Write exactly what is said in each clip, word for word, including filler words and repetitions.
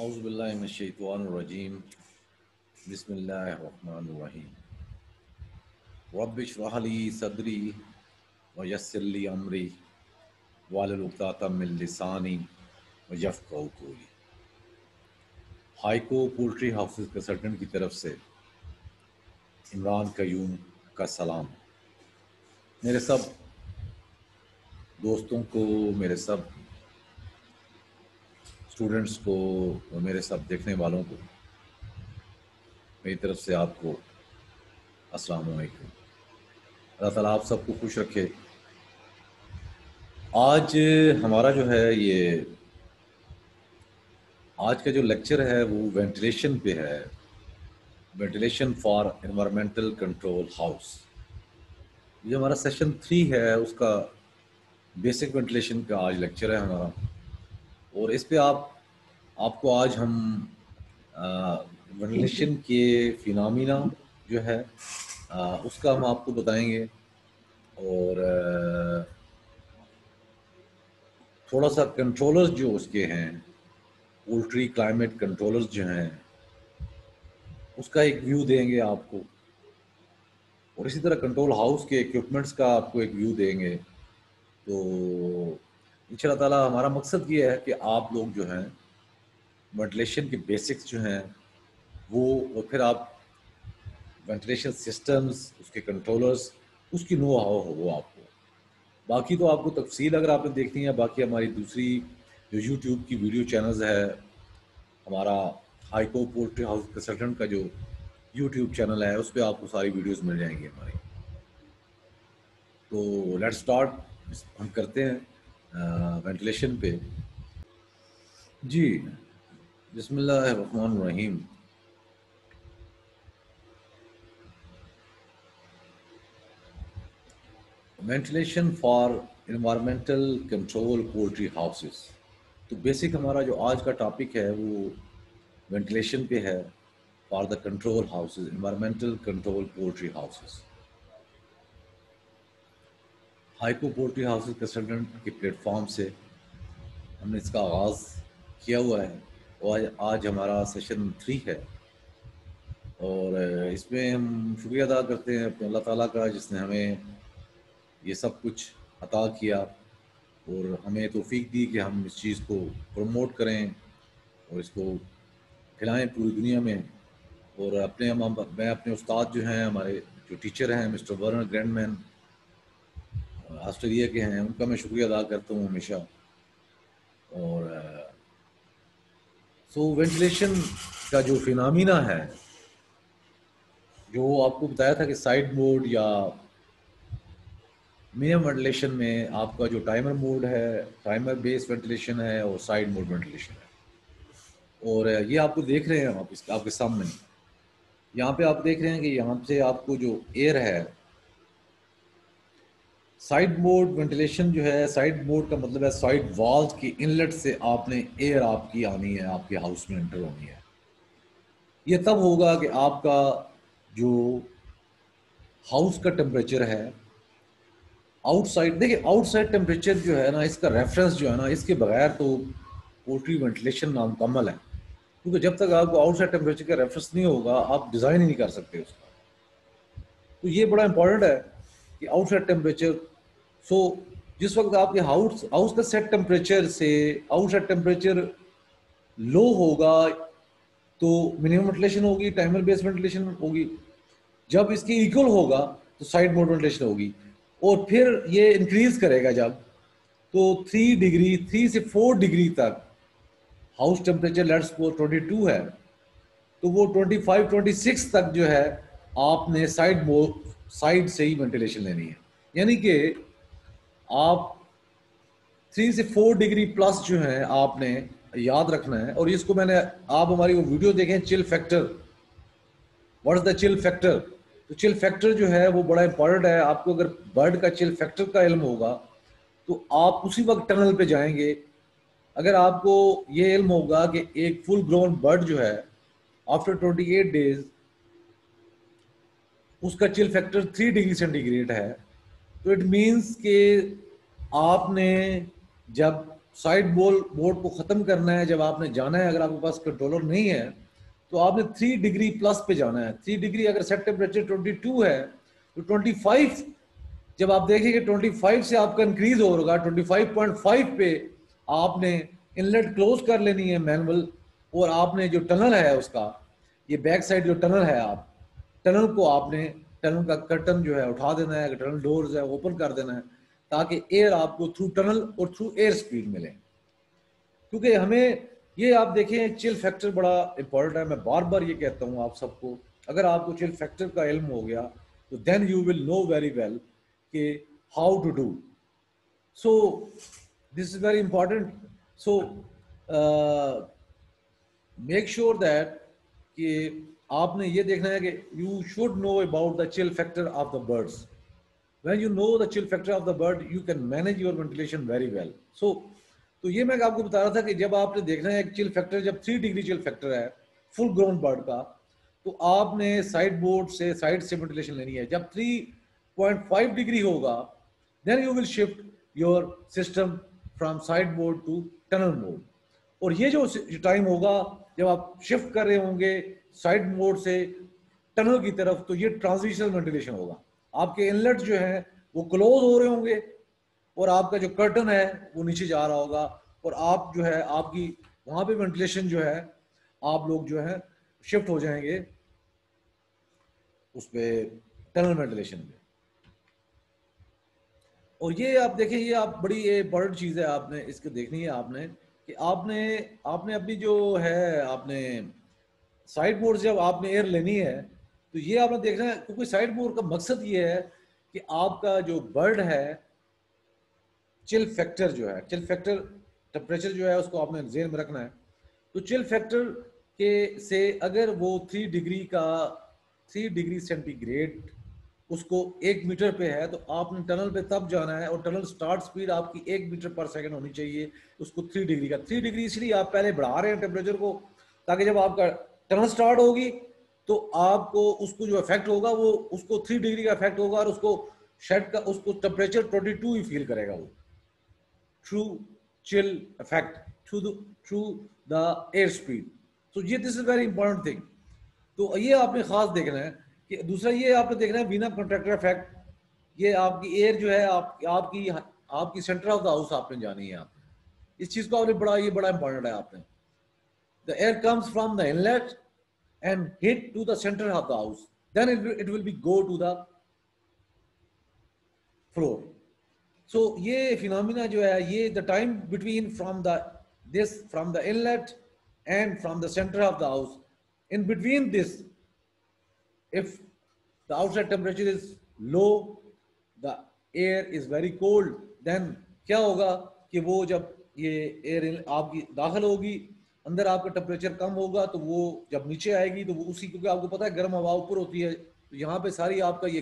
औज़ुबिल्लाहि मिनश्शैतानिर्रजीम बिस्मिल्लाहिर्रहमानिर्रहीम रब्बिश्रह ली सदरी व यस्सिर ली अमरी वाहलुल उक़्दातम मिन लिसानी यफ़क़हू क़ौली। हाइको पोल्ट्री हाउस कंसल्टेंट की तरफ से इमरान कयूम का सलाम। मेरे सब दोस्तों को, मेरे सब स्टूडेंट्स को और मेरे सब देखने वालों को मेरी तरफ से आपको अस्सलाम वालेकुम। अल्लाह ताला आप सबको खुश रखे। आज हमारा जो है ये आज का जो लेक्चर है वो वेंटिलेशन पे है, ventilation for environmental control house. ये हमारा सेशन थ्री है, उसका बेसिक वेंटिलेशन का आज लेक्चर है हमारा। और इस पे आप आपको आज हम वेंटिलेशन के फिनोमिना जो है आ, उसका हम आपको बताएंगे और आ, थोड़ा सा कंट्रोलर्स जो उसके हैं, पोल्ट्री क्लाइमेट कंट्रोलर्स जो हैं, उसका एक व्यू देंगे आपको। और इसी तरह कंट्रोल हाउस के इक्विपमेंट्स का आपको एक व्यू देंगे। तो इंशाअल्लाह ताला हमारा मकसद ये है कि आप लोग जो हैं वेंटिलेशन के बेसिक्स जो हैं वो, और फिर आप वेंटिलेशन सिस्टम्स, उसके कंट्रोलर्स, उसकी नो हाउ हो वो आपको। बाकी तो आपको तफसील अगर आपने देखनी है, बाकी हमारी दूसरी जो यूट्यूब की वीडियो चैनल्स है, हमारा हाइको पोल्ट्री हाउस कंसल्टेंट का जो यूट्यूब चैनल है उस पर आपको सारी वीडियोज़ मिल जाएंगी हमारी। तो लेट्स स्टार्ट, हम करते हैं वेंटिलेशन uh, पे। जी बिस्मिल्लाहिर्रहमानिर्रहीम। Ventilation for environmental control poultry houses. तो बेसिक हमारा जो आज का टॉपिक है वो वेंटिलेशन पे है, for the control houses, environmental control poultry houses. Haiku poultry house consultant के प्लेटफॉर्म से हमने इसका आगाज़ किया हुआ है और आज आज हमारा सेशन थ्री है। और इसमें हम शुक्रिया अदा करते हैं अपने अल्लाह ताला का जिसने हमें ये सब कुछ अता किया और हमें तौफीक दी कि हम इस चीज़ को प्रमोट करें और इसको फैलाएं पूरी दुनिया में। और अपने हम मैं अपने उस्ताद जो हैं, हमारे जो टीचर हैं mister Vernon Grand man Australia के हैं, उनका मैं शुक्रिया अदा करता हूँ हमेशा। और सो वेंटिलेशन का जो फिनोमिना है, जो आपको बताया था कि साइड मोड या मिनिमम वेंटिलेशन में आपका जो टाइमर मोड है, टाइमर बेस्ड वेंटिलेशन है और साइड मोड वेंटिलेशन है। और ये आपको देख रहे हैं आप इसके आपके सामने, यहाँ पे आप देख रहे हैं कि यहाँ से आपको जो एयर है, साइड मोड वेंटिलेशन जो है, साइड मोड का मतलब है साइड वॉल्स की इनलेट से आपने एयर आपकी आनी है, आपके हाउस में एंटर होनी है। ये तब होगा कि आपका जो हाउस का टेम्परेचर है आउटसाइड, देखिए आउटसाइड टेम्परेचर जो है ना, इसका रेफरेंस जो है ना, इसके बगैर तो पोल्ट्री वेंटिलेशन नामुकम्मल है, क्योंकि जब तक आपको आउटसाइड टेम्परेचर का रेफरेंस नहीं होगा आप डिज़ाइन ही नहीं कर सकते उसका। तो ये बड़ा इंपॉर्टेंट है कि आउटसाइड टेम्परेचर। सो जिस वक्त आपके हाउस हाउस का सेट टेम्परेचर से आउटसाइड टेम्परेचर लो होगा तो मिनिमम वेंटिलेशन होगी, टाइमर बेस्ड वेंटिलेशन होगी। जब इसकी इक्वल होगा तो साइड मोड वेंटिलेशन होगी और फिर ये इंक्रीज करेगा जब, तो थ्री डिग्री थ्री से फोर डिग्री तक house temperature, let's suppose twenty two है, तो वो ट्वेंटी फाइव ट्वेंटी सिक्स तक जो है आपने साइड मोड साइड से ही वेंटिलेशन लेनी है। यानी कि आप थ्री से फोर डिग्री प्लस जो है आपने याद रखना है। और इसको मैंने, आप हमारी वो वीडियो देखें chill factor, what is the chill factor. तो चिल फैक्टर जो है वो बड़ा इंपॉर्टेंट है। आपको अगर बर्ड का चिल फैक्टर का इल्म होगा तो आप उसी वक्त टनल पे जाएंगे। अगर आपको ये इल्म होगा कि एक फुल ग्रोन बर्ड जो है आफ्टर ट्वेंटी एट डेज उसका chill factor three degree centigrade है, तो इट मींस के आपने जब साइड बोल बोर्ड को ख़त्म करना है जब आपने जाना है, अगर आपके पास कंट्रोलर नहीं है तो आपने थ्री डिग्री प्लस पे जाना है। थ्री डिग्री अगर सेट टेम्परेचर ट्वेंटी टू है तो ट्वेंटी फाइव जब आप देखेंगे ट्वेंटी फाइव से आपका इंक्रीज हो रहा है, ट्वेंटी फाइव पॉइंट फाइव पे आपने इनलेट क्लोज कर लेनी है मैनुअल, और आपने जो टनल है उसका ये बैक साइड जो टनल है आप टनल को आपने टनल का कर्टन जो है उठा देना है, टनल डोर्स है ओपन कर देना है ताकि एयर आपको थ्रू टनल और थ्रू एयर स्पीड मिले। क्योंकि हमें ये आप देखें चिल फैक्टर बड़ा इंपॉर्टेंट है, मैं बार बार ये कहता हूँ आप सबको, अगर आपको चिल फैक्टर का इल्म हो गया तो then you will know very well कि how to do. So this is very important. So make sure that कि आपने ये देखना है कि you should know about the chill factor of the birds. When you know the chill factor of the bird, you can manage your ventilation very well. So, तो ये मैं आपको बता रहा था कि जब आपने देखना है एक chill factor, जब थ्री डिग्री chill factor है full grown bird का, तो आपने side board से side से ventilation लेनी है। जब थ्री पॉइंट फाइव डिग्री होगा, then you will shift your system from side board to tunnel mode. और ये जो टाइम होगा जब आप shift कर रहे होंगे side mode से tunnel की तरफ, तो ये transitional ventilation होगा। आपके इनलेट जो हैं वो क्लोज हो रहे होंगे और आपका जो कर्टन है वो नीचे जा रहा होगा और आप जो है आपकी वहाँ पे वेंटिलेशन जो है आप लोग जो है शिफ्ट हो जाएंगे उस पर टनल वेंटिलेशन में। और ये आप देखें, ये आप बड़ी ये बर्ड चीज़ है, आपने इसको देखनी है आपने कि आपने आपने अपनी जो है आपने साइड बोर्ड जब आपने एयर लेनी है तो ये आपने देखना है, क्योंकि साइड बोर्ड का मकसद ये है कि आपका जो बर्ड है चिल फैक्टर जो है चिल फैक्टर टेम्परेचर जो है उसको आपने जेन में रखना है। तो चिल फैक्टर के से अगर वो थ्री डिग्री का थ्री डिग्री सेंटीग्रेड उसको एक मीटर पे है तो आपने टनल पे तब जाना है और टनल स्टार्ट स्पीड आपकी एक मीटर पर सेकेंड होनी चाहिए उसको थ्री डिग्री का। थ्री डिग्री इसलिए आप पहले बढ़ा रहे हैं टेम्परेचर को ताकि जब आपका टनल स्टार्ट होगी तो आपको उसको जो इफेक्ट होगा वो उसको थ्री डिग्री का इफेक्ट होगा और उसको शेड का उसको टेम्परेचर बाईस ही फील करेगा वो through chill effect through the through the air speed. तो ये this is very important thing. तो ये आपने खास देखना है कि दूसरा ये आपने देखना है वीनर कंट्रैक्टर इफेक्ट। ये आपकी एयर जो है आप, आपकी आपकी सेंटर ऑफ द हाउस आपने जानी है। आपने इस चीज़ को आपने बड़ा ये बड़ा इंपॉर्टेंट है। आपने the air comes from the inlet and hit to the center of the house, then it will, it will be go to the floor. So ये phenomena जो है ये the time between from the this from the inlet and from the center of the house, in between this, if the outside temperature is low, the air is very cold, then क्या होगा कि वो जब ये air आपकी दाखिल होगी अंदर आपका टेम्परेचर कम होगा तो वो जब नीचे आएगी तो वो उसी, क्योंकि आपको पता है गर्म हवा ऊपर होती है तो यहाँ पे सारी आपका ये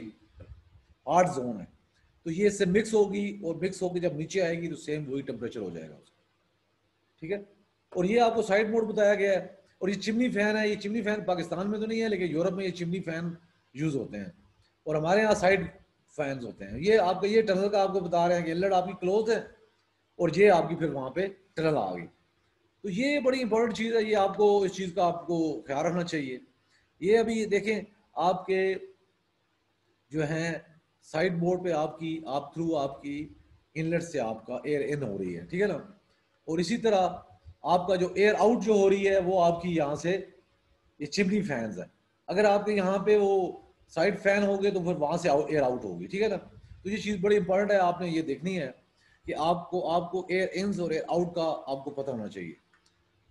हॉट जोन है तो ये इससे मिक्स होगी और मिक्स होकर जब नीचे आएगी तो सेम वही टेम्परेचर हो जाएगा उसका। ठीक है। और ये आपको साइड मोड बताया गया है। और ये चिमनी फैन है। ये चिमनी फैन पाकिस्तान में तो नहीं है लेकिन यूरोप में ये चिमनी फैन यूज़ होते हैं और हमारे यहाँ साइड फैन होते हैं। ये आपका ये टनल का आपको बता रहे हैं कि इनलेट आपकी क्लोज है और ये आपकी फिर वहाँ पर टनल आ गई। तो ये बड़ी इंपॉर्टेंट चीज़ है। ये आपको इस चीज़ का आपको ख्याल रखना चाहिए। ये अभी देखें आपके जो हैं साइड बोर्ड पे आपकी आप थ्रू आपकी इनलेट से आपका एयर इन हो रही है। ठीक है ना। और इसी तरह आपका जो एयर आउट जो हो रही है वो आपकी यहाँ से ये चिमनी फैंस है। अगर आपके यहाँ पे वो साइड फैन हो गए तो फिर वहाँ से एयर आउट होगी। ठीक है ना। तो ये चीज़ बड़ी इंपॉर्टेंट है। आपने ये देखनी है कि आपको आपको एयर इन और एयर आउट का आपको पता होना चाहिए।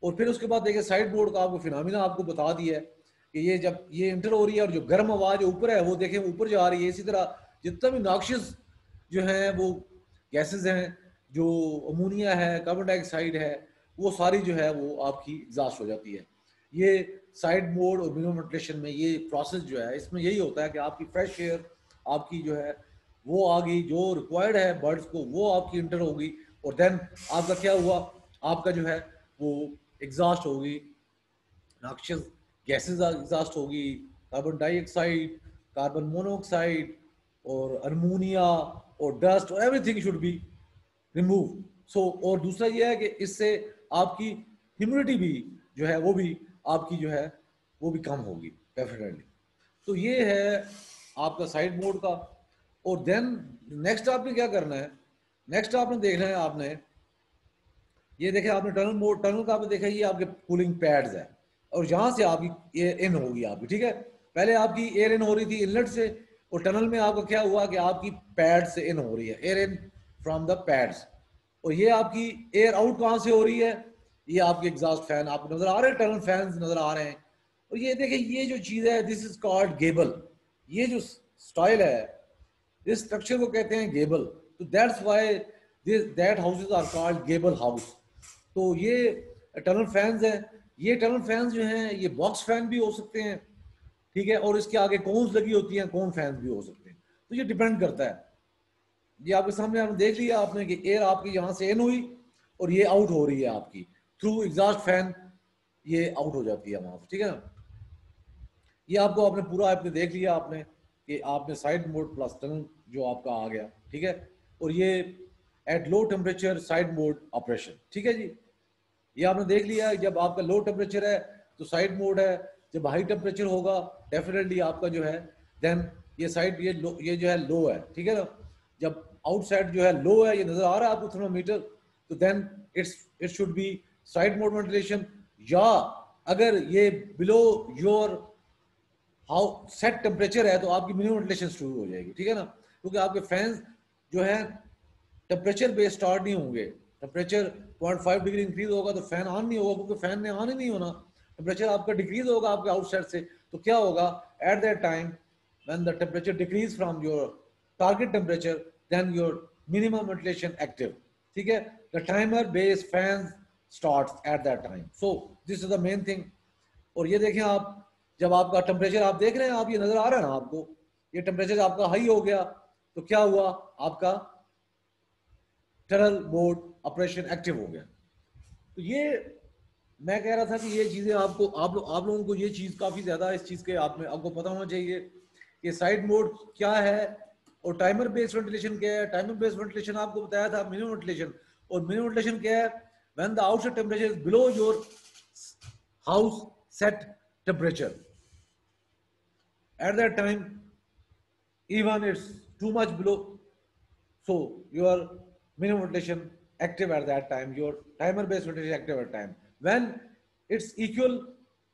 और फिर उसके बाद देखिए साइड बोर्ड का आपको फिनोमिना आपको बता दिया है कि ये जब ये इंटर हो रही है और जो गर्म हवा जो ऊपर है वो देखें ऊपर जा रही है। इसी तरह जितना भी नॉक्सियस जो हैं वो गैसेस हैं जो अमोनिया है कार्बन डाइऑक्साइड है वो सारी जो है वो आपकी एग्जॉस्ट हो जाती है। ये साइड बोर्ड और मिनिमम वेंटिलेशन में ये प्रोसेस जो है इसमें यही होता है कि आपकी फ्रेश एयर आपकी जो है वो आ गई जो रिक्वायर्ड है बर्ड्स को वो आपकी इंटर होगी और देन आपका क्या हुआ आपका जो है वो एग्जॉस्ट होगी नॉक्सियस गैसेस एग्जॉस्ट होगी कार्बन डाइऑक्साइड कार्बन मोनोऑक्साइड और अमोनिया और डस्ट और everything should be remove. So और दूसरा ये है कि इससे आपकी ह्यूमिडिटी भी जो है वो भी आपकी जो है वो भी कम होगी डेफिनेटली। तो ये है आपका साइड मोड का। और देन नेक्स्ट आपने क्या करना है, नेक्स्ट आपने देखना है, आपने ये देखा आपने टनल मोड, टनल का आपने देखा ये आपके कूलिंग पैड्स है और यहाँ से आपकी एयर इन होगी आपकी, ठीक है। पहले आपकी एयर इन हो रही थी इनलेट से और टनल में आपका क्या हुआ कि आपकी पैड से इन हो रही है, air in from the pads. और ये आपकी एयर आउट कहाँ से हो रही है, ये आपके एग्जॉस्ट फैन आपको नजर आ रहे हैं, टनल फैंस नजर आ रहे हैं। और ये देखें ये जो चीज़ है दिस इज कॉल्ड गेबल, ये जो स्टाइल है इस स्ट्रक्चर को कहते हैं गेबल। तो that's why this that houses are called gable house. तो ये टनल फैंस हैं, ये टनल फैंस जो हैं ये बॉक्स फैन भी हो सकते हैं, ठीक है, और इसके आगे कोन्स लगी होती हैं, कोन फैन भी हो सकते हैं। तो ये डिपेंड करता है। ये आपके सामने आपने देख लिया आपने कि एयर आपकी यहाँ से इन हुई और ये आउट हो रही है आपकी थ्रू एग्जॉस्ट फैन, ये आउट हो जाती है वहाँ से, ठीक है ना। ये आपको आपने पूरा आपने देख लिया आपने कि आपने साइड मोड प्लस टनल जो आपका आ गया, ठीक है। और ये at low temperature side mode operation, ठीक है जी। ये आपने देख लिया जब आपका लो टेम्परेचर है तो साइड मोड है, जब हाई टेम्परेचर होगा डेफिनेटली आपका जो है देन ये साइड ये लो ये जो है लो है, ठीक है ना। जब आउटसाइड जो है लो है ये नज़र आ रहा है आपको थर्मामीटर, तो then it's it should be side mode ventilation. या अगर ये below your how set temperature है तो आपकी मिनिमम वेंटिलेशन शुरू हो जाएगी, ठीक है ना, क्योंकि आपके फैंस जो है टेम्परेचर पे स्टार्ट नहीं होंगे। Temperature point five degree increase होगा तो फैन ऑन नहीं होगा, क्योंकि फैन ने ऑन ही नहीं होना। टेम्परेचर आपका डिक्रीज होगा आपके आउटसाइड से, तो क्या होगा at that time when the temperature decrease from your target temperature then your minimum ventilation active, ठीक है। The timer based fan starts at that time, so this is the main thing. और ये देखें आप जब आपका टेम्परेचर आप देख रहे हैं, आप ये नजर आ रहा है ना आपको, ये टेम्परेचर आपका हाई हो गया तो क्या हुआ आपका टनल मोड ऑपरेशन एक्टिव हो गया। तो ये मैं कह रहा था कि ये चीज़ें आपको आप लोग आप लोगों को ये चीज़ काफ़ी ज़्यादा इस चीज़ के आप में आपको पता होना चाहिए कि साइड मोड क्या है और टाइमर बेस्ड वेंटिलेशन क्या है। टाइमर बेस्ड वेंटिलेशन आपको बताया था मिनिमम वेंटिलेशन, और मिनिमम वेंटिलेशन क्या है when the outside temperature is below your house set temperature at that time even it's too much below, so your minimum ventilation active at that time, your timer based ventilation active at time when it's equal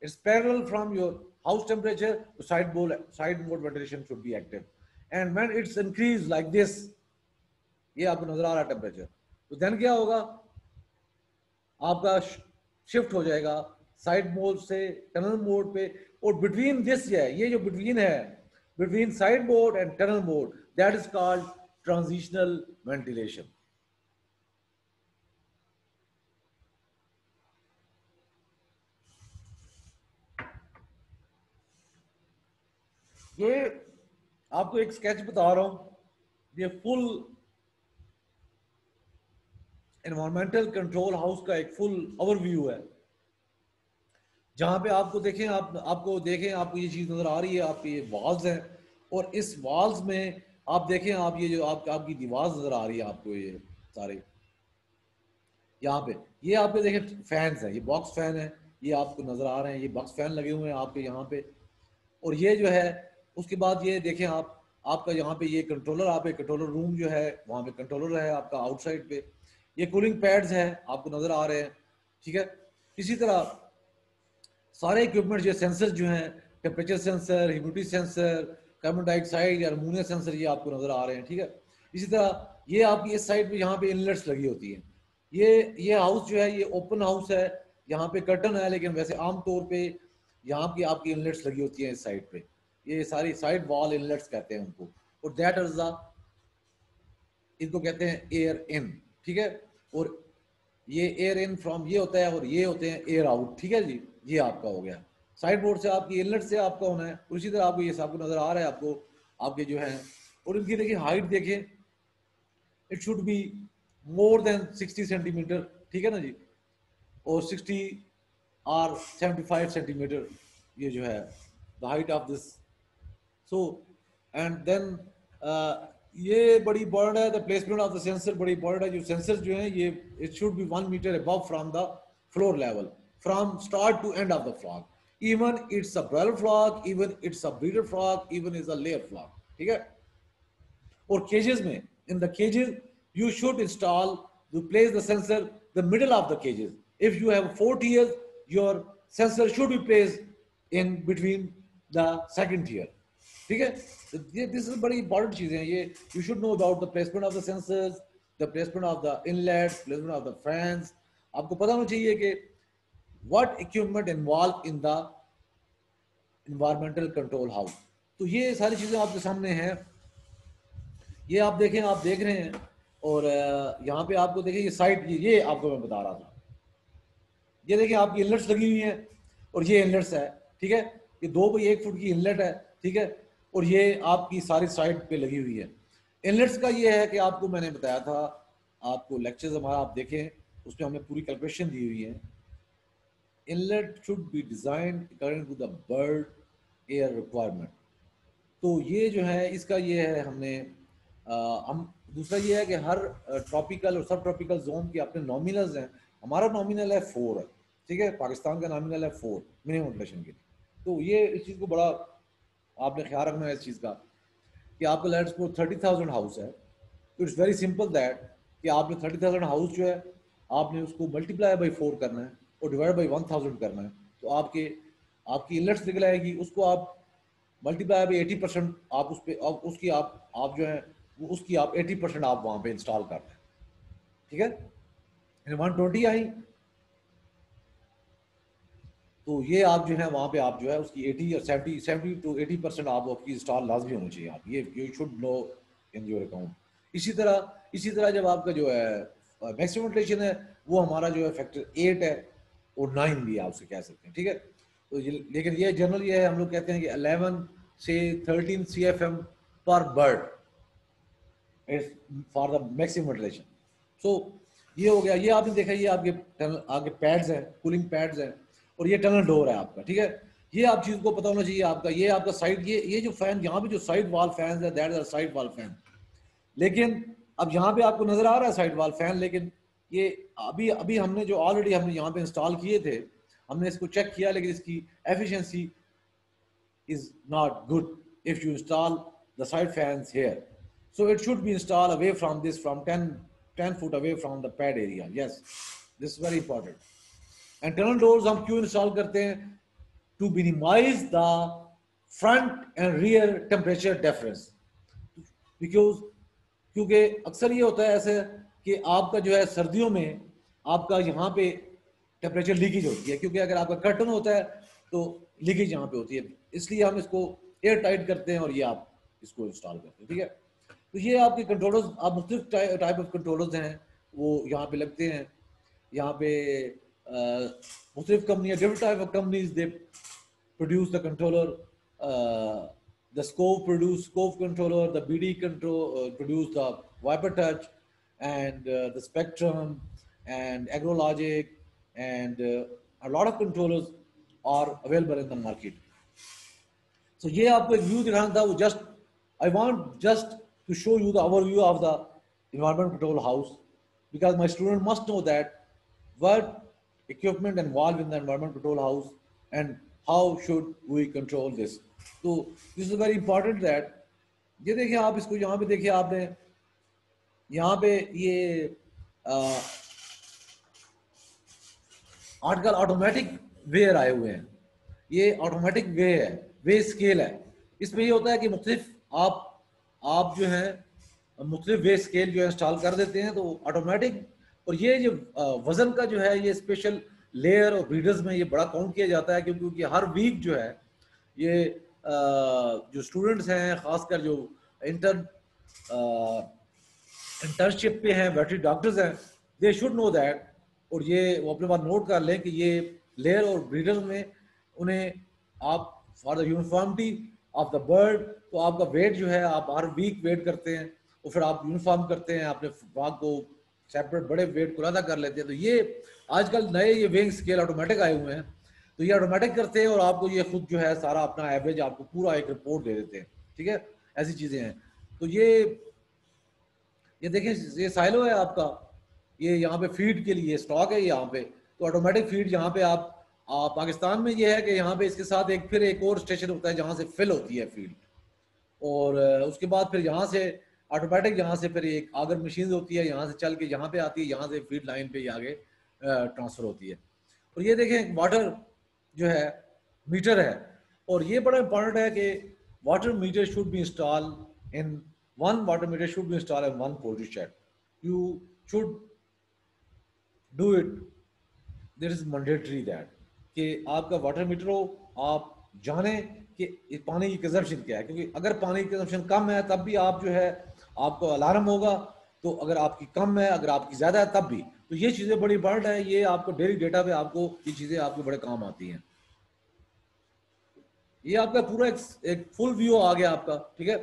it's parallel from your house temperature to side mode side mode ventilation should be active, and when it's increased like this ye aapko nazar aa raha temperature to then kya hoga aapka shift ho jayega side mode से tunnel mode पे। और between this है ये जो between है between side mode and tunnel mode that is called transitional ventilation. ये आपको एक स्केच बता रहा हूं, ये फुल एनवायरमेंटल कंट्रोल हाउस का एक फुल ओवरव्यू है, जहाँ पे आपको देखें आप आपको देखें आपको ये चीज़ नज़र आ रही है, आपके ये वॉल्स हैं और इस वॉल्स में आप देखें आप ये जो आप, आपकी दीवार नज़र आ रही है आपको, ये सारे यहाँ पे ये आपके देखें फैंस हैं, ये बॉक्स फैन है ये आपको नज़र आ रहे हैं, ये बॉक्स फैन लगे हुए हैं आपके यहाँ पे। और ये जो है उसके बाद ये देखें आप आपका यहाँ पे ये कंट्रोलर, आप कंट्रोलर रूम जो है वहाँ पे कंट्रोलर है आपका आउटसाइड पे, ये कूलिंग पैड्स हैं आपको नज़र आ रहे हैं, ठीक है। इसी तरह सारे इक्विपमेंट जो सेंसर जो हैं temperature sensor, humidity sensor, carbon dioxide या अमोनिया सेंसर ये आपको नजर आ रहे हैं, ठीक है। इसी तरह ये आपकी इस साइड पे यहाँ पे इनलेट्स लगी होती हैं। ये ये हाउस जो है ये ओपन हाउस है, यहाँ पे कर्टन है लेकिन वैसे आमतौर पे यहाँ की आपकी इनलेट्स लगी होती हैं इस साइड पे, ये सारी साइड वॉल इनलेट्स कहते हैं उनको। और दैट इज द इनको कहते हैं एयर इन, ठीक है। और ये एयर इन फ्रॉम ये होता है और ये होते हैं एयर आउट, ठीक है जी। ये आपका हो गया साइड मोड से आपकी इनलेट से आपका होना है। उसी तरह आपको ये सबको नजर आ रहा है आपको आपके जो है, और इनकी देखिए हाइट देखिए it should be more than sixty centimetre, ठीक है ना जी। और सिक्सटी और सेवेंटी फाइव सेंटीमीटर ये जो है the height of this. So and then ये बड़ी बर्ड है, the placement of the sensor बड़ी बर्ड है। जो सेंसर जो है ये it should be one metre above from the floor level, from start to end of the flock. Even it's a broiler flock, even it's a breeder flock, even is a layer flock, ठीक है। और cages में, in the cages you should install, you place the sensor the middle of the cages. If you have four tiers, your sensor should be placed in between the second tier, ठीक है। तो ये this is बड़ी important चीजें हैं, ये you should know about the placement of the sensors, the placement of the inlets, placement of the fans. आपको पता होना चाहिए कि what equipment involve in the environmental control house. तो ये सारी चीजें आपके सामने हैं, ये आप देखें, आप देख रहे हैं। और यहाँ पे आपको देखें ये साइड, ये, ये आपको मैं बता रहा था, ये देखें आपकी इनलेट्स लगी हुई हैं और ये इनलेट्स है, ठीक है। ये दो बाई एक फुट की इनलेट है, ठीक है, और ये आपकी सारी साइड पे लगी हुई है। इनलेट्स का ये है कि आपको मैंने बताया था, आपको लेक्चर्स हमारा आप देखें, उसमें हमने पूरी कैलकुलेशन दी हुई है। Inlet should be designed according to the bird air requirement. तो ये जो है इसका ये है, हमने आ, हम दूसरा ये है कि हर ट्रॉपिकल और सब ट्रॉपिकल जोन के अपने नॉमिनल्स हैं। हमारा नॉमिनल है फोर, ठीक है, पाकिस्तान का नॉमिनल है फोर मिनिमम पॉपुलेशन के। तो ये इस चीज़ को बड़ा आपने ख्याल रखना है इस चीज़ का कि आपका let's suppose thirty thousand house है, तो इट्स वेरी सिंपल दैट कि आपने थर्टी थाउजेंड हाउस जो है आपने उसको मल्टीप्लाई बाई फोर करना है और डिवाइड बाई वन थाउजेंड करना है। तो आपके आपकी इनलेट्स निकल आएगी, उसको आप मल्टीप्लाई बाई एटी परसेंट आप उस पर आप उसकी आप आप जो है वो उसकी आप एटी परसेंट आप वहाँ पर इंस्टॉल कर रहे हैं, ठीक है। वन ट्वेंटी आई, तो ये आप जो है वहाँ पे आप जो है उसकी एटी और seventy seventy to eighty percent आप आपकी इंस्टॉल लाजमी होनी चाहिए। आप ये you should know in your account. इसी तरह इसी तरह जब आपका जो है मैक्सिमम पॉपुलेशन है वो हमारा जो है फैक्टर एट है और नाइन भी आपसे कह सकते हैं, ठीक है। तो ये, लेकिन ये जनरल ये है, हम लोग कहते हैं कि अलेवन से thirteen C F M per bird it's for the maximum population. So ये हो गया, ये आपने देखा, ये आपके टनल आपके पैड्स हैं, कूलिंग पैड्स हैं, और ये टनल डोर है आपका, ठीक है। ये आप चीज को पता होना चाहिए आपका। ये आपका साइड, ये ये जो फैन यहाँ पे जो साइड वॉल फैन है, that is a side wall fan. लेकिन अब यहाँ पे आपको नजर आ रहा है साइड वॉल फैन, लेकिन ये अभी अभी हमने जो ऑलरेडी हमने यहाँ पे इंस्टॉल किए थे, हमने इसको चेक किया, लेकिन इसकी efficiency is not good if you install the side fans here. So it should be install away from this, from ten ten foot away from the pad area. Yes, this is very important. Tunnel doors हम क्यों install करते हैं? To minimize the front and rear temperature difference. Because क्योंकि अक्सर ये होता है ऐसे कि आपका जो है सर्दियों में आपका यहाँ पे टेम्परेचर लीकेज होती है, क्योंकि अगर आपका कर्टन होता है तो लीकेज यहाँ पे होती है, इसलिए हम इसको एयर टाइट करते हैं और ये आप इसको इंस्टॉल करते हैं, ठीक है। तो ये आपके कंट्रोलर्स, आप मुख्तलिफ टाइप ऑफ कंट्रोलर्स हैं वो यहाँ पे लगते हैं। यहाँ पे Uh, मुख्तलिफ कंपनियाँ, different type of companies they produce the controller, the स्कोव produce स्कोव controller, the B D control produce the Viper touch and the spectrum and Agrologic and a lot of controllers are available in the market. So ये आपको एक view दिखाना था, वो just I want just to show you the our view of the environment control house, because my student must know that what equipment involved in the environment control house and how should we control this. So this is very important that ये देखिए आप इसको यहाँ पे देखिए, आपने यहाँ पे ये आजकल ऑटोमेटिक वेयर आए हुए हैं, ये ऑटोमेटिक वे है, वे स्केल है। इसमें ये होता है कि मुख्तलिफ आप आप जो हैं मुख्तलिफ वे स्केल जो है इंस्टॉल कर देते हैं तो ऑटोमेटिक। और ये जो वज़न का जो है ये स्पेशल लेयर और ब्रीडर्स में ये बड़ा काउंट किया जाता है, क्योंकि हर वीक जो है ये जो स्टूडेंट्स हैं, ख़ासकर जो इंटर इंटर्नशिप पे हैं, वेटरी डॉक्टर्स हैं, दे शुड नो दैट। और ये वो अपने पास नोट कर लें कि ये लेयर और ब्रीडर्स में उन्हें आप for the uniformity of the bird, तो आपका वेट जो है आप हर वीक वेट करते हैं और फिर आप यूनिफॉर्म करते हैं, आपने फ्रॉक को सेपरेट बड़े वेट को अदा कर लेते हैं। तो ये आजकल नए ये वेइंग स्केल ऑटोमेटिक आए हुए हैं, तो ये ऑटोमेटिक करते हैं और आपको ये खुद जो है सारा अपना एवरेज आपको पूरा एक रिपोर्ट दे देते हैं, ठीक है। ऐसी चीज़ें हैं। तो ये ये देखें, ये साइलो है आपका, ये यहाँ पे फीड के लिए स्टॉक है यहाँ पे, तो ऑटोमेटिक फीड यहाँ पे आप आ, पाकिस्तान में ये है कि यहाँ पे इसके साथ एक फिर एक और स्टेशन होता है जहाँ से फिल होती है फीड, और उसके बाद फिर यहाँ से ऑटोमेटिक यहाँ से फिर एक आगर मशीन होती है, यहाँ से चल के यहाँ पे आती है, यहाँ से फीड लाइन पे आगे ट्रांसफ़र होती है। और ये देखें वाटर जो है मीटर है, और ये बड़ा इम्पॉर्टेंट है कि water meter should be install in one water meter should be install in one poultry shed, you should do it, there is mandatory that कि आपका वाटर मीटर हो, आप जाने कि पानी की कंजम्पशन क्या है, क्योंकि अगर पानी की कंजम्पशन कम है तब भी आप जो है आपको अलार्म होगा, तो अगर आपकी कम है, अगर आपकी ज़्यादा है तब भी, तो ये चीज़ें बड़ी बर्ड है, ये आपको डेली डेटा पे आपको ये चीज़ें आपके बड़े काम आती हैं। ये आपका पूरा एक, एक फुल व्यू आ गया आपका, ठीक है,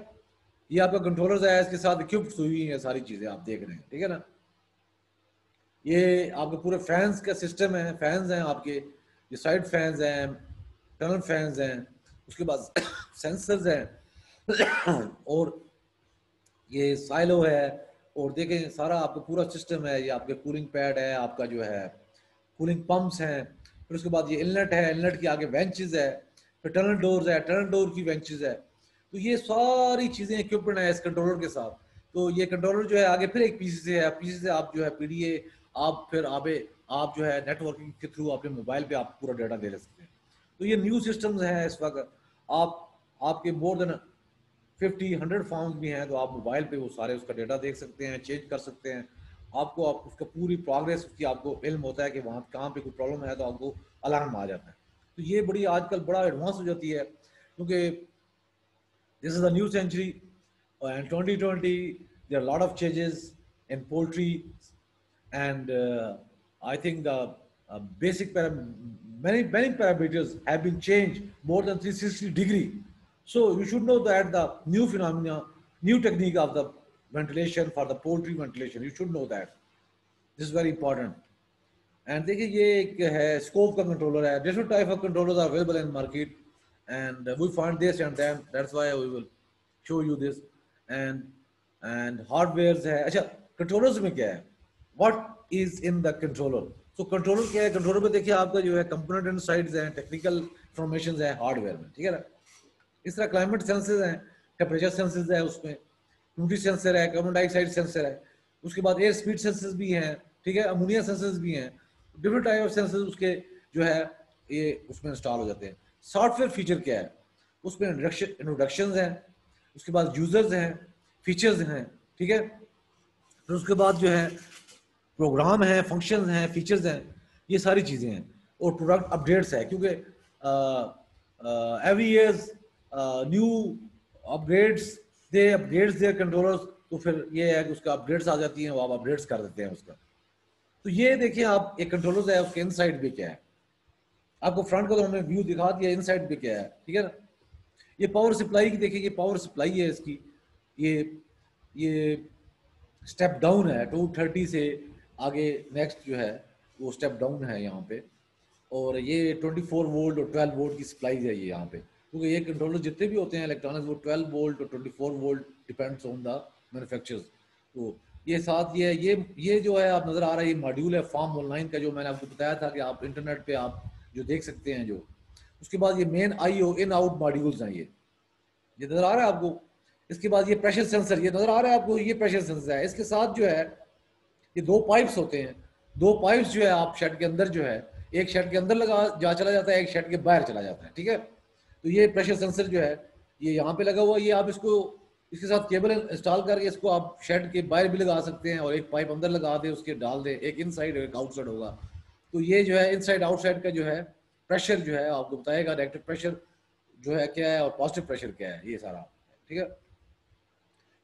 ये आपका कंट्रोलर्स है, इसके साथ इक्विप्ड हुई हैं सारी चीज़ें आप देख रहे हैं, ठीक है ना। ये आपके पूरे फैंस का सिस्टम है, फैंस हैं आपके, ये साइड फैंस हैं, टनल फैंस हैं, उसके बाद सेंसर्स हैं, और ये साइलो है, और देखें सारा आपका पूरा सिस्टम है, ये आपके कूलिंग पैड है, आपका जो है कूलिंग पंप्स हैं, फिर उसके बाद ये इनलेट है, इनलेट के आगे वेंचेस है, फिर टनल डोर्स है, टनल डोर की वेंचेस है, तो ये सारी चीज़ें इक्विपमेंट है इस कंट्रोलर के साथ। तो ये कंट्रोलर जो है आगे फिर एक पीसी से है, पीसी से आप जो है पीडीए आप फिर आप आप जो है नेटवर्किंग के थ्रू अपने मोबाइल पर आप पूरा डाटा ले सकते हैं। तो ये न्यू सिस्टम्स हैं इस वक्त, आप आपके more than fifty hundred farms भी हैं, तो आप मोबाइल पे वो सारे उसका डाटा देख सकते हैं, चेंज कर सकते हैं, आपको आप उसका पूरी प्रोग्रेस उसकी आपको इल्म होता है कि वहाँ कहाँ पे कोई प्रॉब्लम है तो आपको अलार्म आ जाता है। तो ये बड़ी आजकल बड़ा एडवांस हो जाती है, क्योंकि this is the new century and twenty twenty there are lot of changes in poultry, and I think the basic many many parameters have been changed more than three hundred sixty degree, so you should know that the new phenomena, new technique of the ventilation for the poultry ventilation, you should know that this is very important. And dekhiye ye ek hai scope ka controller hai, different type of controllers are available in market, and we found this and then that's why we will show you this, and and hardwares hai। acha controllers mein kya hai, what is in the controller, तो controller क्या है, controller में देखिए आपका जो है component and sides हैं, technical information है हार्डवेयर में, ठीक है ना। इस तरह क्लाइमेट सेंसर्स हैं, टेम्परेचर सेंसर्स है, उसमें ह्यूमिडिटी सेंसर है, कार्बन डाइऑक्साइड सेंसर है, उसके बाद एयर स्पीड सेंसर्स भी हैं, ठीक है, अमोनिया सेंसर्स भी हैं, डिफरेंट टाइप ऑफ सेंसर्स उसके जो है ये उसमें इंस्टॉल हो जाते हैं। सॉफ्टवेयर फीचर क्या है, उसमें इंट्रोडक्शन हैं, उसके बाद यूजर्स हैं, फीचर्स हैं, ठीक है, फिर उसके बाद जो है प्रोग्राम हैं, फंक्शंस हैं, फीचर्स हैं, ये सारी चीज़ें हैं, और प्रोडक्ट अपडेट्स है, क्योंकि every years new upgrades they upgrades they controllers, तो फिर ये है कि उसका अपडेट्स आ जाती हैं, वो आप अपडेट्स कर देते हैं उसका। तो ये देखिए आप एक कंट्रोलर है, उसके इनसाइड भी क्या है, आपको फ्रंट का तो हमने व्यू दिखा दिया, इनसाइड भी क्या है, ठीक है ना। ये पावर सप्लाई की देखिए, ये पावर सप्लाई है इसकी, ये ये स्टेप डाउन है, टू थर्टी से आगे नेक्स्ट जो है वो स्टेप डाउन है यहाँ पे, और ये चौबीस वोल्ट और बारह वोल्ट की सप्लाईज है ये यहाँ पे, क्योंकि ये कंट्रोलर जितने भी होते हैं इलेक्ट्रॉनिक्स वो बारह वोल्ट और चौबीस volt depends on the manufacturers. तो ये साथ ये ये ये जो है आप नज़र आ रहा है ये मॉड्यूल है फार्म ऑनलाइन का, जो मैंने आपको बताया था कि आप इंटरनेट पर आप जो देख सकते हैं। जो उसके बाद ये main I O in out modules हैं, ये ये नज़र आ रहा है आपको। इसके बाद ये प्रेशर सेंसर ये नज़र आ रहा है आपको, ये प्रेशर सेंसर है। इसके साथ जो है ये दो पाइप्स होते हैं, दो पाइप्स जो है आप शेड के अंदर जो है एक शेड के अंदर लगा जा चला जाता है, एक शेड के बाहर चला जाता है, ठीक है। तो ये प्रेशर सेंसर जो है ये यहाँ पे लगा हुआ है, ये आप इसको इसके साथ केबल इंस्टॉल करके इसको आप शेड के बाहर भी लगा सकते हैं, और एक पाइप अंदर लगा दे उसके डाल दे, एक इनसाइड एक आउटसाइड होगा। तो ये जो है इनसाइड आउटसाइड का जो है प्रेशर जो है आपको बताएगा, नेगेटिव प्रेशर जो है क्या है और पॉजिटिव प्रेशर क्या है, ये सारा, ठीक है।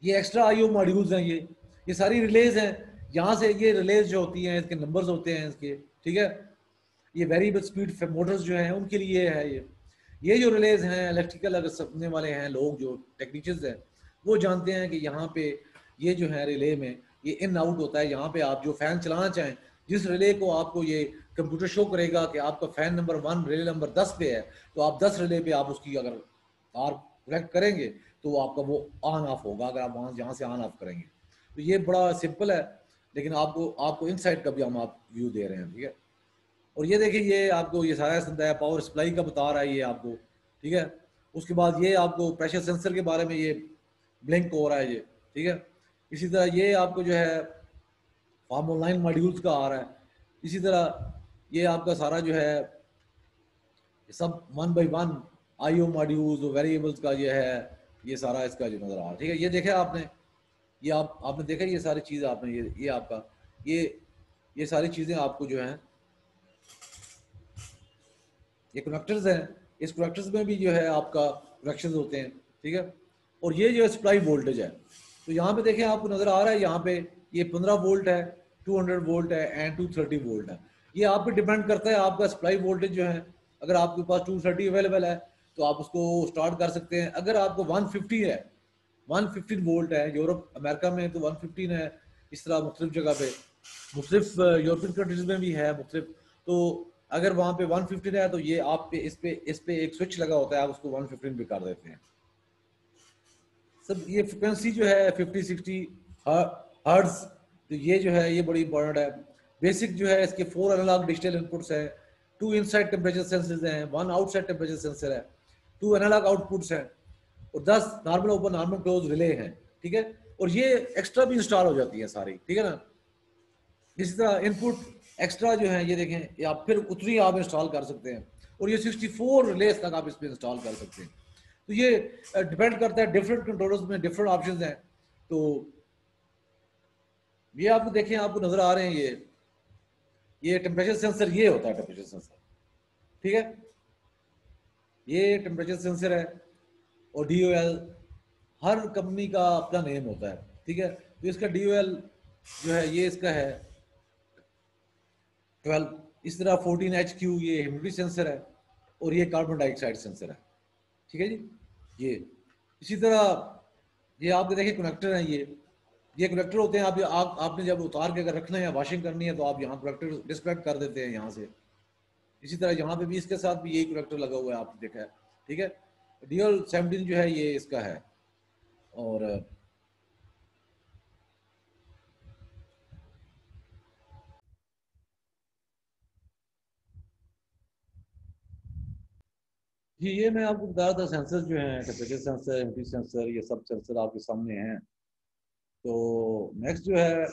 ये एक्स्ट्रा आईओ मॉड्यूल्स हैं, ये ये सारी रिलेज हैं, यहाँ से ये रिलेज जो होती हैं इसके नंबर्स होते हैं इसके, ठीक है। ये वेरिएबल स्पीड मोटर्स जो हैं उनके लिए है ये ये जो रिलेज हैं। इलेक्ट्रिकल अगर समझने वाले हैं लोग, जो टेक्नीशियंस हैं वो जानते हैं कि यहाँ पे ये जो है रिले में ये इन आउट होता है। यहाँ पे आप जो फ़ैन चलाना चाहें, जिस रिले को आपको ये कंप्यूटर शो करेगा कि आपका fan number one relay number दस पे है, तो आप दस रिले पे आप उसकी अगर तार कनेक्ट करेंगे तो आपका वो ऑन ऑफ होगा, अगर आप वहाँ यहाँ से ऑन ऑफ करेंगे। तो ये बड़ा सिंपल है, लेकिन आपको आपको इनसाइड का भी हम आप व्यू दे रहे हैं, ठीक है। और ये देखिए, ये आपको ये सारा संदा है, पावर सप्लाई का बता रहा है ये आपको, ठीक है। उसके बाद ये आपको प्रेशर सेंसर के बारे में ये ब्लिंक हो रहा है ये, ठीक है। इसी तरह ये आपको जो है फार्म ऑनलाइन मॉड्यूल्स का आ रहा है। इसी तरह ये आपका सारा जो है सब one by one I O modules और वेरिएबल्स का ये है, ये सारा इसका जो नज़र आ रहा है, ठीक है। ये देखा आपने, ये आप आपने देखा ये सारी चीज़ आपने, ये ये आपका ये ये सारी चीज़ें आपको जो हैं ये कनेक्टर्स हैं, इस कनेक्टर्स में भी जो है आपका कनेक्शन होते हैं, ठीक है। और ये जो सप्लाई वोल्टेज है, तो यहाँ पे देखें आपको नज़र आ रहा है, यहाँ पे ये पंद्रह वोल्ट है, टू हंड्रेड वोल्ट है एंड टू थर्टी वोल्ट है। ये आप पे डिपेंड करता है आपका सप्लाई वोल्टेज जो है। अगर आपके पास टू थर्टी अवेलेबल है तो आप उसको स्टार्ट कर सकते हैं। अगर आपको वन फिफ्टी है, वन फिफ्टीन वोल्ट है, यूरोप अमेरिका में तो वन फिफ्टीन है, इस तरह मुख्तलिफ जगह पे मुख्तलिफ यूरोपियन कंट्रीज में भी है मुख्तलिफ। तो अगर वहाँ पे वन फिफ्टीन है तो ये आप पे इस पे इस पे एक स्विच लगा होता है, आप उसको वन फिफ्टीन भी कर देते हैं। सब ये फ्रिक्वेंसी जो है फिफ्टी सिक्सटी हर्ट्ज, तो ये जो है ये बड़ी इंपॉर्टेंट है। बेसिक जो है इसके फोर एनालॉग डिजिटल इनपुट्स हैं, टू इनसाइड टेम्परेचर सेंसर्स हैं, वन आउटसाइड टेम्परेचर सेंसर है, टू एनालॉग आउटपुट्स हैं और दस normal open normal close relay हैं, ठीक है। और ये एक्स्ट्रा भी इंस्टॉल हो जाती है सारी, ठीक है ना। इसी तरह इनपुट एक्स्ट्रा जो है ये देखें, या फिर उतनी आप इंस्टॉल कर सकते हैं और ये सिक्सटी फोर रिलेस तक आप इसमें इंस्टॉल कर सकते हैं। तो ये डिपेंड करता है, डिफरेंट कंट्रोलर्स में डिफरेंट ऑप्शन हैं। तो ये आप देखें आपको नजर आ रहे हैं, ये ये टेम्परेचर सेंसर ये होता है टेम्परेचर सेंसर, ठीक है। ये टेम्परेचर सेंसर है और डी ओ एल, हर कंपनी का अपना नेम होता है, ठीक है। तो इसका डी ओ एल जो है ये इसका है ट्वेल्व। इस तरह फोर्टीन एच क्यू ये ह्यूमिडिटी सेंसर है और ये कार्बन डाइऑक्साइड सेंसर है, ठीक है जी। ये इसी तरह ये आपके देखिए कनेक्टर हैं, ये ये कनेक्टर होते हैं। आप, आप आपने जब उतार के अगर रखना है या वॉशिंग करनी है तो आप यहाँ कनेक्टर डिस्कनेक्ट कर देते हैं यहाँ से। इसी तरह यहाँ पे भी इसके साथ भी यही कनेक्टर लगा हुआ है, आपने देखा है, ठीक है। डीएल सेवनटीन जो है ये इसका है। और जी ये मैं आपको बता रहा था सेंसर जो है, टेम्परेचर सेंसर, एमटी सेंसर, ये सब सेंसर आपके सामने हैं। तो नेक्स्ट जो है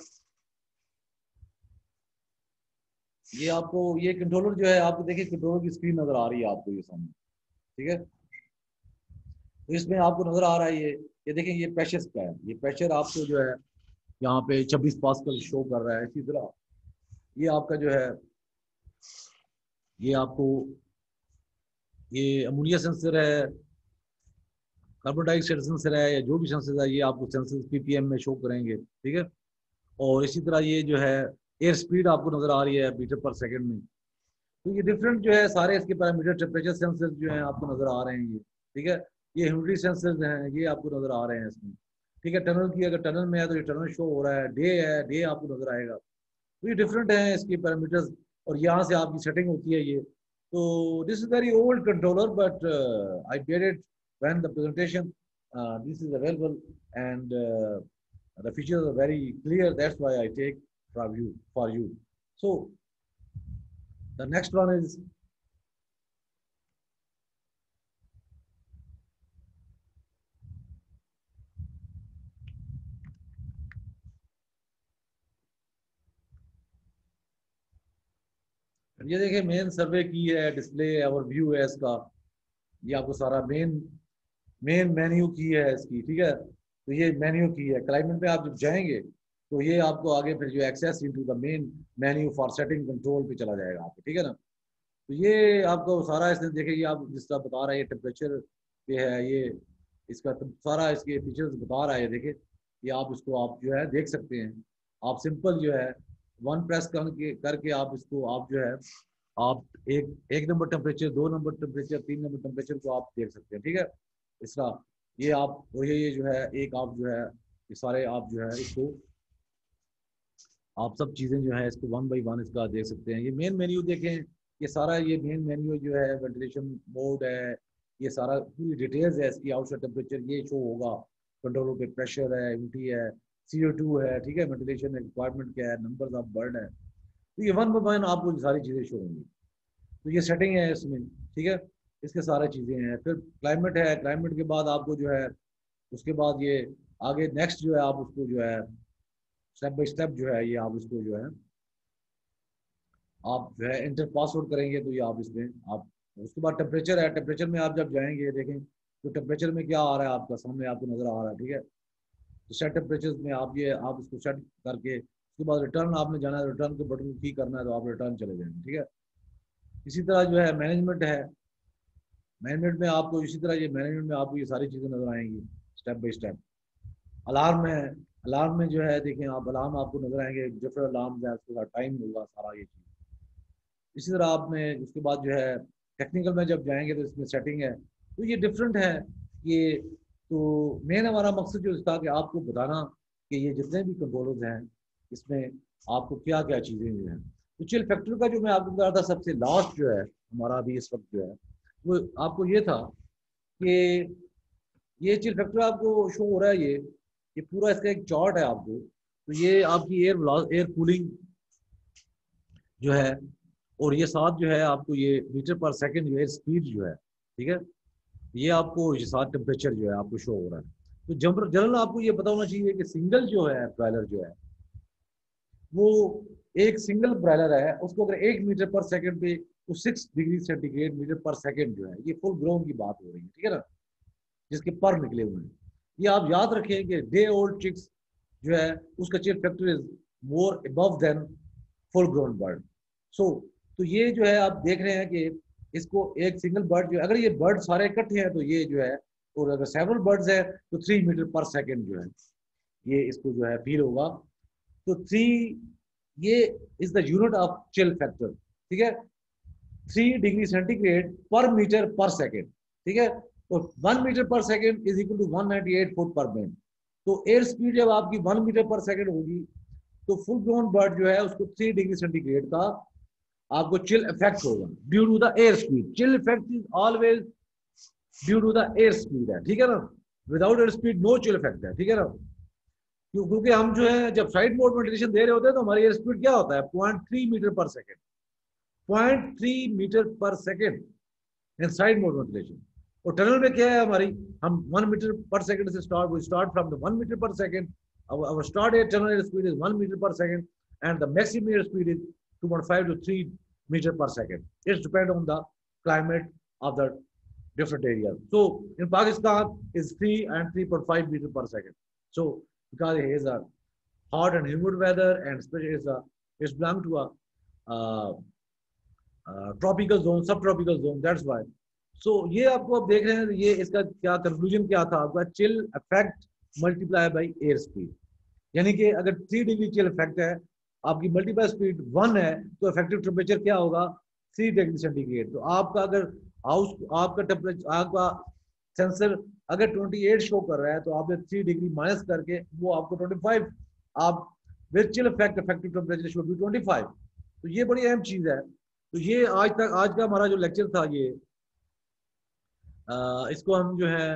ये आपको ये कंट्रोलर जो है, आपको देखिए कंट्रोलर की स्क्रीन नजर आ रही है आपको ये सामने, ठीक है। तो इसमें आपको नजर आ रहा है ये ये देखें ये प्रेशर का है, ये प्रेशर आपको जो है यहाँ पे छब्बीस पास्कल शो कर रहा है। इसी तरह ये आपका जो है ये आपको ये अमोनिया सेंसर है, कार्बन डाइऑक्साइड सेंसर है, या जो भी सेंसर है ये आपको सेंसर पीपीएम में शो करेंगे, ठीक है। और इसी तरह ये जो है एयर स्पीड आपको नजर आ रही है मीटर पर सेकंड में। तो ये डिफरेंट जो है सारे इसके पैरामीटर टेम्परेचर सेंसर जो हैं आपको नजर आ रहे हैं ये, ठीक है। ये ह्यूमिडिटी सेंसर्स हैं, ये आपको नजर आ रहे हैं इसमें, ठीक है। टनल की अगर टनल में है तो ये टनल शो हो रहा है, डे है डे आपको नजर आएगा। तो ये डिफरेंट है इसके पैरामीटर्स और यहाँ से आपकी सेटिंग होती है ये। तो this is very old controller but I get it when the presentation this is available and the features are very clear, that's why I take from you for you. So the next one is ये देखिए main सर्वे की है, display है और view है इसका। ये आपको सारा मेन मेन मेन्यू की है इसकी, ठीक है। तो ये मेन्यू की है, क्लाइमेट पे आप जब जाएंगे तो ये आपको आगे फिर जो access into the main menu for setting control पे चला जाएगा आपको, ठीक है ना। तो ये आपको सारा इसने देखेगी, आप जिस तरह बता रहा है ये टेम्परेचर पे है, ये इसका सारा इसके फीचर्स बता रहा है। देखिए ये आप इसको आप जो है देख सकते हैं। आप सिंपल जो है वन प्रेस करके करके आप इसको आप जो है आप एक एक नंबर टेम्परेचर, दो नंबर टेम्परेचर, तीन नंबर टेम्परेचर को आप देख सकते हैं, ठीक है। इसका ये आप और ये जो है एक आप जो है ये सारे आप जो है इसको आप सब चीज़ें जो है इसको वन बाई वन इसका देख सकते हैं। ये मेन मेन्यू देखें, ये सारा ये मेन मेन्यू जो है वेंटिलेशन मोड है, ये सारा पूरी डिटेल्स है इसकी। आउटसाइड टेम्परेचर ये शो होगा, कंट्रोल पे प्रेशर है, एमटी है, सी ओ टू है, ठीक है, वेंटिलेशन रिक्वायरमेंट क्या है, नंबर्स ऑफ बर्ड है, तो ये वन बाई वन आपको सारी चीज़ें शो होंगी। तो ये सेटिंग है इसमें, ठीक है, इसके सारे चीज़ें हैं। फिर क्लाइमेट है, क्लाइमेट के बाद आपको जो है उसके बाद ये आगे नेक्स्ट जो है आप उसको जो है स्टेप बाई स्टेप जो है ये आप उसको जो है आप जो है इंटर पासवर्ड करेंगे, तो ये आप इसमें आप उसके बाद टेम्परेचर है, टेम्परेचर में आप जब जाएंगे देखें तो टेम्परेचर में क्या आ रहा है आपका सामने आपको नजर आ रहा है, ठीक है। तो सेट टेम्परेचर में आप ये आप इसको सेट करके उसके बाद रिटर्न आपने जाना है, रिटर्न के बटन की करना है तो आप रिटर्न चले जाएंगे, ठीक है। इसी तरह जो है मैनेजमेंट है, मैनेजमेंट में आपको इसी तरह ये मैनेजमेंट में आपको ये सारी चीज़ें नजर आएंगी स्टेप बाई स्टेप। अलार्म है, अलार्म में जो है देखें आप अलार्म आपको नजर आएंगे, डिफरेंट अलार्म है, उसके साथ टाइम होगा सारा ये चीज़। इसी तरह आपने उसके बाद जो है टेक्निकल में जब जाएंगे तो इसमें सेटिंग है, तो ये डिफरेंट है ये। तो मेन हमारा मकसद जो था कि आपको बताना कि ये जितने भी कंट्रोलर्स हैं इसमें आपको क्या क्या चीज़ें जो हैं। तो चिल फैक्टर का जो मैं आपको बता रहा था सबसे लास्ट जो है हमारा अभी इस वक्त जो है वो आपको ये था कि ये चिल फैक्टर आपको शो हो रहा है, ये ये पूरा इसका एक चार्ट है आपको। तो ये आपकी एयर एयर कूलिंग जो है और ये साथ जो है आपको ये metre per second air speed जो है, ठीक है, ये आपको ये साथ टेम्परेचर जो है आपको शो हो रहा है। तो जनरल जनरल आपको ये पता होना चाहिए कि सिंगल जो है ब्रायलर जो है वो एक सिंगल ब्रायलर है, उसको अगर एक मीटर पर सेकेंड पे तो six degree centigrade metre per second जो है ये फुल ग्रोन की बात हो रही है, ठीक है ना, जिसके पर निकले हुए हैं। ये आप याद रखें कि डे ओल्ड चिक्स जो है उसका chill factor is more above than full grown bird. So तो ये जो है आप देख रहे हैं कि इसको एक सिंगल बर्ड जो अगर ये बर्ड सारे इकट्ठे हैं तो ये जो है, और अगर सेवरल बर्ड्स हैं तो थ्री मीटर पर सेकंड जो है ये इसको जो है फील होगा। तो थ्री ये is the unit of chill factor, ठीक है, three degree centigrade per metre per second, ठीक है, और one meter per second is equal to one ninety eight foot per minute. तो एयर स्पीड जब आपकी वन मीटर पर सेकेंड होगी तो फुल ग्रोन बर्ड जो है उसको थ्री डिग्री सेंटीग्रेड का आपको चिल इफेक्ट होगा due to the air speed. Chill effect is always due to the air speed है, ठीक है ना, without air speed no chill effect है, ठीक है ना। क्योंकि हम जो है जब साइड मोड वेंटिलेशन दे रहे होते हैं तो हमारी एयर स्पीड क्या होता है point three meter per second, point three meter per second in side mode ventilation. और टनल में क्या है हमारी, हम वन मीटर पर सेकंड से start we start from the one meter per second, our start air tunnel air speed is one meter per second and the maximum air speed is two point five to three meter per second. It depends on the climate of the different areas. So in Pakistan is three and three point five meter per second. So because it is a hot and humid weather and especially is a it's belong to a uh, uh, tropical zone, subtropical zone. That's why. So ये आपको आप देख रहे हैं ये इसका क्या conclusion क्या था आपका chill effect multiply by air speed. यानी कि अगर three degree chill effect है आपकी मल्टीप्लाई स्पीड वन है तो इफेक्टिव टेम्परेचर क्या होगा थ्री डिग्री सेंटीग्रेड। तो आपका अगर हाउस आपका टेम्परेचर आपका सेंसर अगर अट्ठाईस शो कर रहा है तो आपने थ्री डिग्री माइनस करके वो आपको पच्चीस आप with chill effect effective temperature should be पच्चीस। तो ये बड़ी अहम चीज़ है। तो ये आज तक आज का हमारा जो लेक्चर था ये आ, इसको हम जो है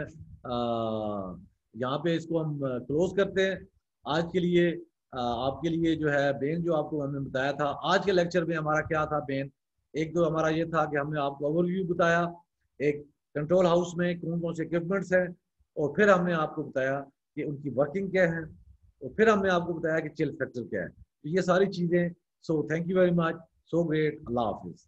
यहाँ पे इसको हम क्लोज करते हैं आज के लिए। आपके लिए जो है बेन जो आपको हमने बताया था आज के लेक्चर में हमारा क्या था बेन, एक तो हमारा ये था कि हमने आपको ओवरव्यू बताया एक कंट्रोल हाउस में कौन कौन से इक्विपमेंट्स हैं, और फिर हमने आपको बताया कि उनकी वर्किंग क्या है, और फिर हमने आपको बताया कि चिल फैक्टर क्या है। तो ये सारी चीज़ें। So thank you very much, so great, अल्लाह हाफिज़।